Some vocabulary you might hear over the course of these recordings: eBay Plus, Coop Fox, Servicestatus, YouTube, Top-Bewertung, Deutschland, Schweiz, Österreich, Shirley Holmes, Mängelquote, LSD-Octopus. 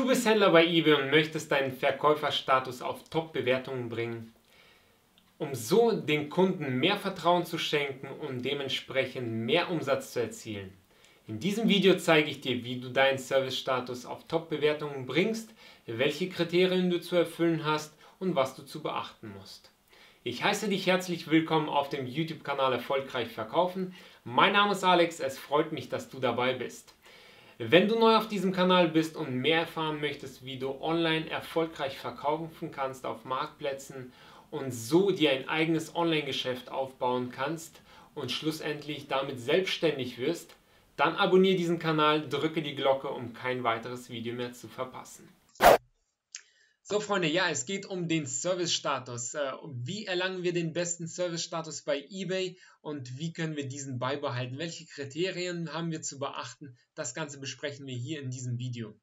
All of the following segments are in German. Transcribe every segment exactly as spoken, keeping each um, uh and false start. Du bist Händler bei eBay und möchtest deinen Verkäuferstatus auf Top-Bewertungen bringen, um so den Kunden mehr Vertrauen zu schenken und dementsprechend mehr Umsatz zu erzielen. In diesem Video zeige ich dir, wie du deinen Service-Status auf Top-Bewertungen bringst, welche Kriterien du zu erfüllen hast und was du zu beachten musst. Ich heiße dich herzlich willkommen auf dem YouTube-Kanal Erfolgreich Verkaufen. Mein Name ist Alex, es freut mich, dass du dabei bist. Wenn du neu auf diesem Kanal bist und mehr erfahren möchtest, wie du online erfolgreich verkaufen kannst auf Marktplätzen und so dir ein eigenes Online-Geschäft aufbauen kannst und schlussendlich damit selbstständig wirst, dann abonniere diesen Kanal, drücke die Glocke, um kein weiteres Video mehr zu verpassen. So Freunde, ja, es geht um den Service-Status. Wie erlangen wir den besten Service-Status bei eBay und wie können wir diesen beibehalten? Welche Kriterien haben wir zu beachten? Das Ganze besprechen wir hier in diesem Video.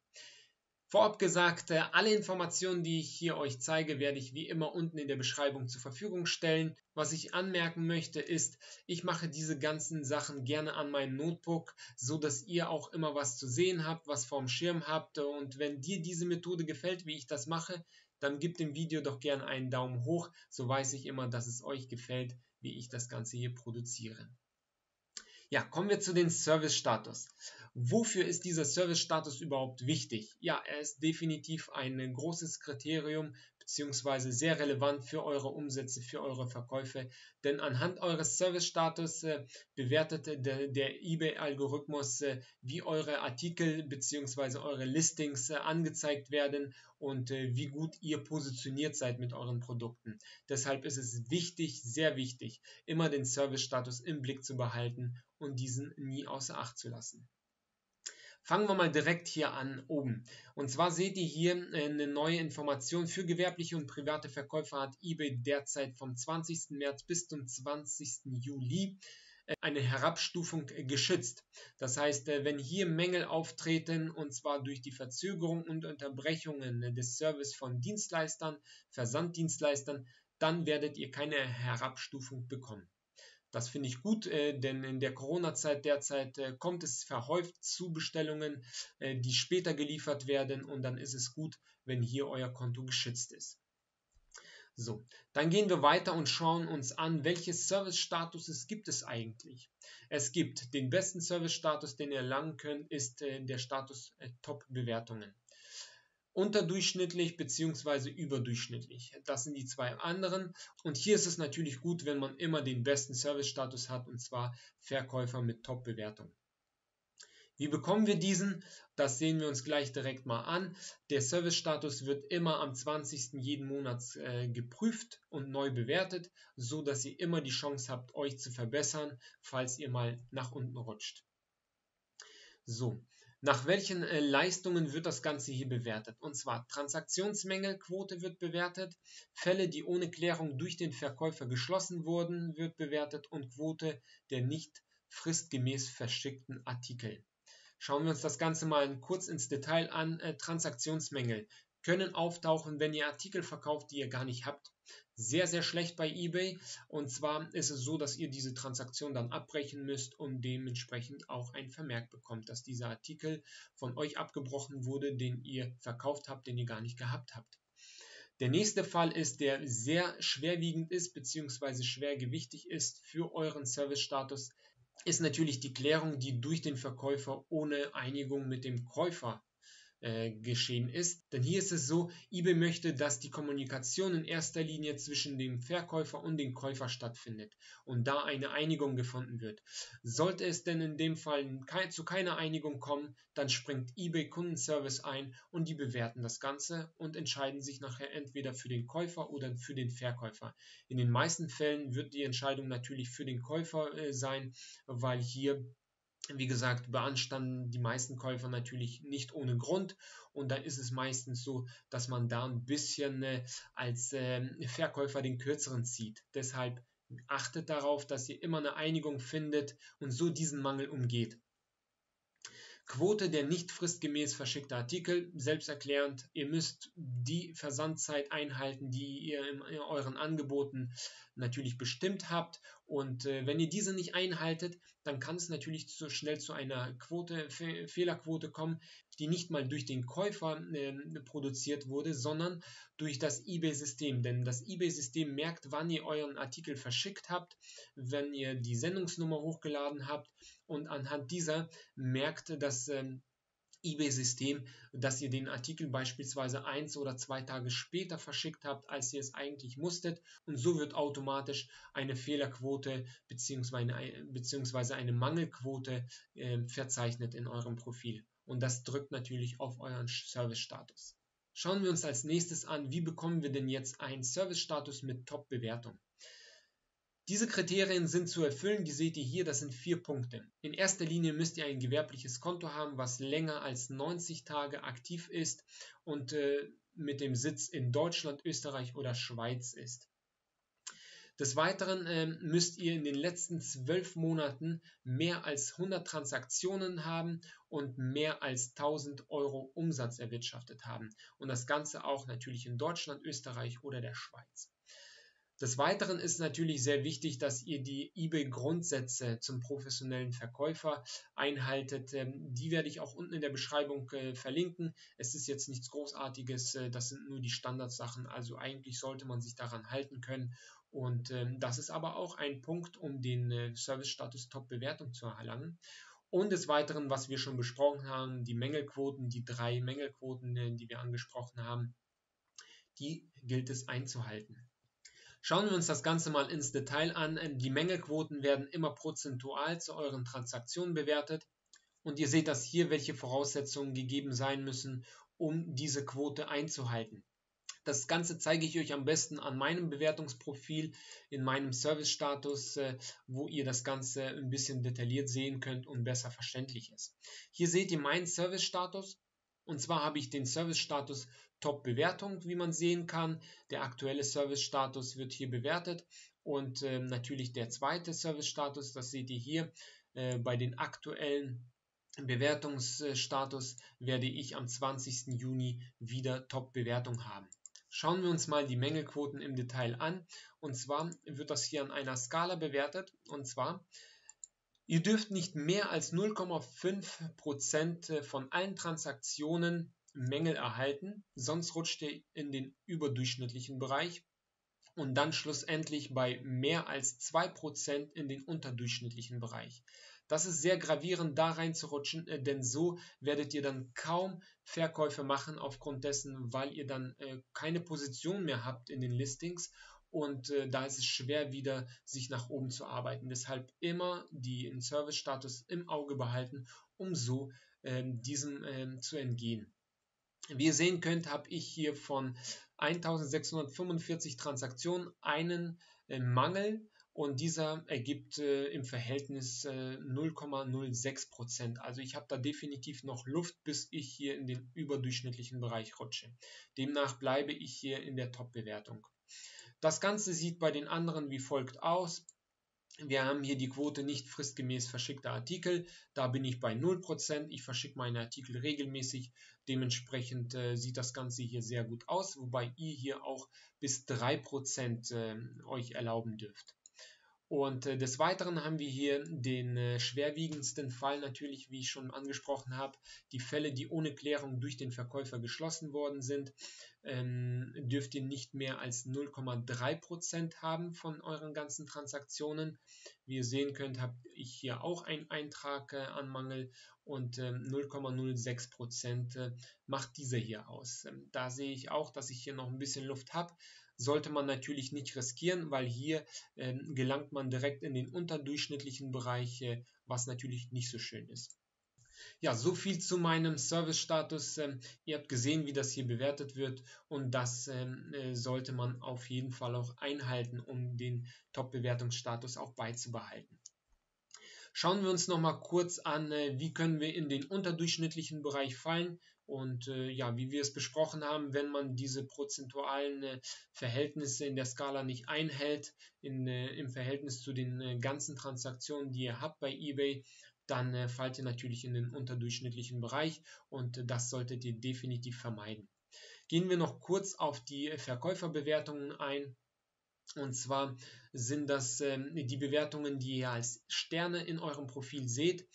Vorab gesagt, alle Informationen, die ich hier euch zeige, werde ich wie immer unten in der Beschreibung zur Verfügung stellen. Was ich anmerken möchte ist, ich mache diese ganzen Sachen gerne an meinem Notebook, so dass ihr auch immer was zu sehen habt, was vorm Schirm habt. Und wenn dir diese Methode gefällt, wie ich das mache, dann gib dem Video doch gerne einen Daumen hoch. So weiß ich immer, dass es euch gefällt, wie ich das Ganze hier produziere. Ja, kommen wir zu den Service-Status. Wofür ist dieser Service-Status überhaupt wichtig? Ja, er ist definitiv ein großes Kriterium beziehungsweise sehr relevant für eure Umsätze, für eure Verkäufe. Denn anhand eures Service-Status äh, bewertet der, der eBay-Algorithmus, äh, wie eure Artikel beziehungsweise eure Listings äh, angezeigt werden und äh, wie gut ihr positioniert seid mit euren Produkten. Deshalb ist es wichtig, sehr wichtig, immer den Service-Status im Blick zu behalten und diesen nie außer Acht zu lassen. Fangen wir mal direkt hier an oben. Und zwar seht ihr hier eine neue Information. Für gewerbliche und private Verkäufer hat eBay derzeit vom zwanzigsten März bis zum zwanzigsten Juli eine Herabstufung geschützt. Das heißt, wenn hier Mängel auftreten, und zwar durch die Verzögerung und Unterbrechungen des Service von Dienstleistern, Versanddienstleistern, dann werdet ihr keine Herabstufung bekommen. Das finde ich gut, denn in der Corona-Zeit derzeit kommt es verhäuft zu Bestellungen, die später geliefert werden, und dann ist es gut, wenn hier euer Konto geschützt ist. So, dann gehen wir weiter und schauen uns an, welche Service-Statuses gibt es eigentlich. Es gibt den besten Service-Status, den ihr erlangen könnt, ist der Status Top-Bewertungen. Unterdurchschnittlich bzw. überdurchschnittlich. Das sind die zwei anderen. Und hier ist es natürlich gut, wenn man immer den besten Service-Status hat, und zwar Verkäufer mit Top-Bewertung. Wie bekommen wir diesen? Das sehen wir uns gleich direkt mal an. Der Service-Status wird immer am zwanzigsten jeden Monats äh, geprüft und neu bewertet, so dass ihr immer die Chance habt, euch zu verbessern, falls ihr mal nach unten rutscht. So. Nach welchen äh, Leistungen wird das Ganze hier bewertet? Und zwar Transaktionsmängelquote wird bewertet, Fälle, die ohne Klärung durch den Verkäufer geschlossen wurden, wird bewertet und Quote der nicht fristgemäß verschickten Artikel. Schauen wir uns das Ganze mal kurz ins Detail an. Äh, Transaktionsmängel können auftauchen, wenn ihr Artikel verkauft, die ihr gar nicht habt. Sehr, sehr schlecht bei eBay. Und zwar ist es so, dass ihr diese Transaktion dann abbrechen müsst und dementsprechend auch ein Vermerk bekommt, dass dieser Artikel von euch abgebrochen wurde, den ihr verkauft habt, den ihr gar nicht gehabt habt. Der nächste Fall ist, der sehr schwerwiegend ist bzw. schwergewichtig ist für euren Service-Status, ist natürlich die Klärung, die durch den Verkäufer ohne Einigung mit dem Käufer geschehen ist. Denn hier ist es so, eBay möchte, dass die Kommunikation in erster Linie zwischen dem Verkäufer und dem Käufer stattfindet und da eine Einigung gefunden wird. Sollte es denn in dem Fall zu keiner Einigung kommen, dann springt eBay Kundenservice ein und die bewerten das Ganze und entscheiden sich nachher entweder für den Käufer oder für den Verkäufer. In den meisten Fällen wird die Entscheidung natürlich für den Käufer sein, weil hier, wie gesagt, beanstanden die meisten Käufer natürlich nicht ohne Grund, und dann ist es meistens so, dass man da ein bisschen äh, als äh, Verkäufer den Kürzeren zieht. Deshalb achtet darauf, dass ihr immer eine Einigung findet und so diesen Mangel umgeht. Quote der nicht fristgemäß verschickte Artikel, selbsterklärend, ihr müsst die Versandzeit einhalten, die ihr in euren Angeboten natürlich bestimmt habt. Und äh, wenn ihr diese nicht einhaltet, dann kann es natürlich zu schnell zu einer Quote, Fe Fehlerquote kommen, die nicht mal durch den Käufer äh, produziert wurde, sondern durch das eBay-System. Denn das eBay-System merkt, wann ihr euren Artikel verschickt habt, wenn ihr die Sendungsnummer hochgeladen habt, und anhand dieser merkt das ähm, eBay-System, dass ihr den Artikel beispielsweise eins oder zwei Tage später verschickt habt, als ihr es eigentlich musstet, und so wird automatisch eine Fehlerquote bzw. beziehungsweise eine Mangelquote äh, verzeichnet in eurem Profil, und das drückt natürlich auf euren Service-Status. Schauen wir uns als nächstes an, wie bekommen wir denn jetzt einen Service-Status mit Top-Bewertung? Diese Kriterien sind zu erfüllen, die seht ihr hier, das sind vier Punkte. In erster Linie müsst ihr ein gewerbliches Konto haben, was länger als neunzig Tage aktiv ist und äh, mit dem Sitz in Deutschland, Österreich oder Schweiz ist. Des Weiteren äh, müsst ihr in den letzten zwölf Monaten mehr als hundert Transaktionen haben und mehr als tausend Euro Umsatz erwirtschaftet haben. Und das Ganze auch natürlich in Deutschland, Österreich oder der Schweiz. Des Weiteren ist natürlich sehr wichtig, dass ihr die eBay-Grundsätze zum professionellen Verkäufer einhaltet. Die werde ich auch unten in der Beschreibung verlinken. Es ist jetzt nichts Großartiges, das sind nur die Standardsachen. Also eigentlich sollte man sich daran halten können. Und das ist aber auch ein Punkt, um den Service-Status Top-Bewertung zu erlangen. Und des Weiteren, was wir schon besprochen haben, die Mängelquoten, die drei Mängelquoten, die wir angesprochen haben, die gilt es einzuhalten. Schauen wir uns das Ganze mal ins Detail an. Die Mängelquoten werden immer prozentual zu euren Transaktionen bewertet. Und ihr seht das hier, welche Voraussetzungen gegeben sein müssen, um diese Quote einzuhalten. Das Ganze zeige ich euch am besten an meinem Bewertungsprofil, in meinem Service-Status, wo ihr das Ganze ein bisschen detailliert sehen könnt und besser verständlich ist. Hier seht ihr meinen Service-Status. Und zwar habe ich den Service-Status Top-Bewertung, wie man sehen kann. Der aktuelle Service-Status wird hier bewertet. Und äh, natürlich der zweite Service-Status, das seht ihr hier. Äh, bei den aktuellen Bewertungsstatus werde ich am zwanzigsten Juni wieder Top-Bewertung haben. Schauen wir uns mal die Mängelquoten im Detail an. Und zwar wird das hier an einer Skala bewertet. Und zwar... Ihr dürft nicht mehr als null Komma fünf Prozent von allen Transaktionen Mängel erhalten, sonst rutscht ihr in den überdurchschnittlichen Bereich und dann schlussendlich bei mehr als zwei Prozent in den unterdurchschnittlichen Bereich. Das ist sehr gravierend, da reinzurutschen, denn so werdet ihr dann kaum Verkäufe machen aufgrund dessen, weil ihr dann keine Position mehr habt in den Listings. Und äh, da ist es schwer, wieder sich nach oben zu arbeiten. Deshalb immer den Service-Status im Auge behalten, um so äh, diesem äh, zu entgehen. Wie ihr sehen könnt, habe ich hier von eintausendsechshundertfünfundvierzig Transaktionen einen äh, Mangel. Und dieser ergibt äh, im Verhältnis äh, null Komma null sechs Prozent. Also ich habe da definitiv noch Luft, bis ich hier in den überdurchschnittlichen Bereich rutsche. Demnach bleibe ich hier in der Top-Bewertung. Das Ganze sieht bei den anderen wie folgt aus. Wir haben hier die Quote nicht fristgemäß verschickter Artikel. Da bin ich bei null Prozent. Ich verschicke meine Artikel regelmäßig. Dementsprechend äh, sieht das Ganze hier sehr gut aus, wobei ihr hier auch bis drei Prozent äh, euch erlauben dürft. Und äh, des Weiteren haben wir hier den äh, schwerwiegendsten Fall, natürlich, wie ich schon angesprochen habe, die Fälle, die ohne Klärung durch den Verkäufer geschlossen worden sind, ähm, dürft ihr nicht mehr als null Komma drei Prozent haben von euren ganzen Transaktionen. Wie ihr sehen könnt, habe ich hier auch einen Eintrag äh, an Mangel und äh, null Komma null sechs Prozent äh, macht dieser hier aus. Ähm, da sehe ich auch, dass ich hier noch ein bisschen Luft habe. Sollte man natürlich nicht riskieren, weil hier äh, gelangt man direkt in den unterdurchschnittlichen Bereich, äh, was natürlich nicht so schön ist. Ja, so viel zu meinem Service-Status. Ähm, ihr habt gesehen, wie das hier bewertet wird, und das ähm, äh, sollte man auf jeden Fall auch einhalten, um den Top-Bewertungsstatus auch beizubehalten. Schauen wir uns nochmal kurz an, äh, wie können wir in den unterdurchschnittlichen Bereich fallen. Und äh, ja, wie wir es besprochen haben, wenn man diese prozentualen äh, Verhältnisse in der Skala nicht einhält, in, äh, im Verhältnis zu den äh, ganzen Transaktionen, die ihr habt bei eBay, dann äh, fallt ihr natürlich in den unterdurchschnittlichen Bereich, und äh, das solltet ihr definitiv vermeiden. Gehen wir noch kurz auf die Verkäuferbewertungen ein. Und zwar sind das ähm, die Bewertungen, die ihr als Sterne in eurem Profil seht.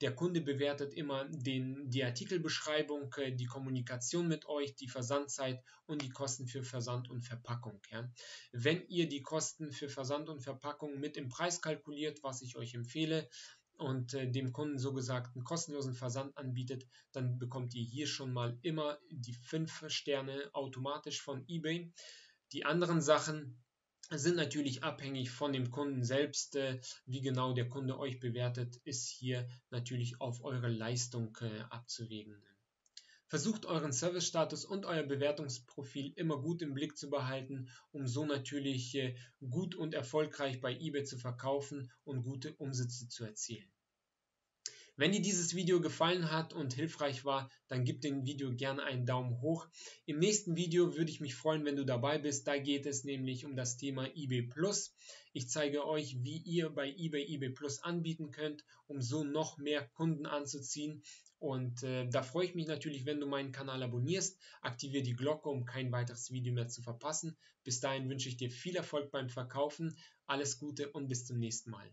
Der Kunde bewertet immer den, die Artikelbeschreibung, die Kommunikation mit euch, die Versandzeit und die Kosten für Versand und Verpackung. Ja. Wenn ihr die Kosten für Versand und Verpackung mit im Preis kalkuliert, was ich euch empfehle, und äh, dem Kunden so gesagt einen kostenlosen Versand anbietet, dann bekommt ihr hier schon mal immer die fünf Sterne automatisch von eBay. Die anderen Sachen sind natürlich abhängig von dem Kunden selbst. Wie genau der Kunde euch bewertet, ist hier natürlich auf eure Leistung abzuwägen. Versucht euren Service-Status und euer Bewertungsprofil immer gut im Blick zu behalten, um so natürlich gut und erfolgreich bei eBay zu verkaufen und gute Umsätze zu erzielen. Wenn dir dieses Video gefallen hat und hilfreich war, dann gib dem Video gerne einen Daumen hoch. Im nächsten Video würde ich mich freuen, wenn du dabei bist. Da geht es nämlich um das Thema eBay Plus. Ich zeige euch, wie ihr bei eBay eBay Plus anbieten könnt, um so noch mehr Kunden anzuziehen. Und äh, da freue ich mich natürlich, wenn du meinen Kanal abonnierst. Aktiviere die Glocke, um kein weiteres Video mehr zu verpassen. Bis dahin wünsche ich dir viel Erfolg beim Verkaufen. Alles Gute und bis zum nächsten Mal.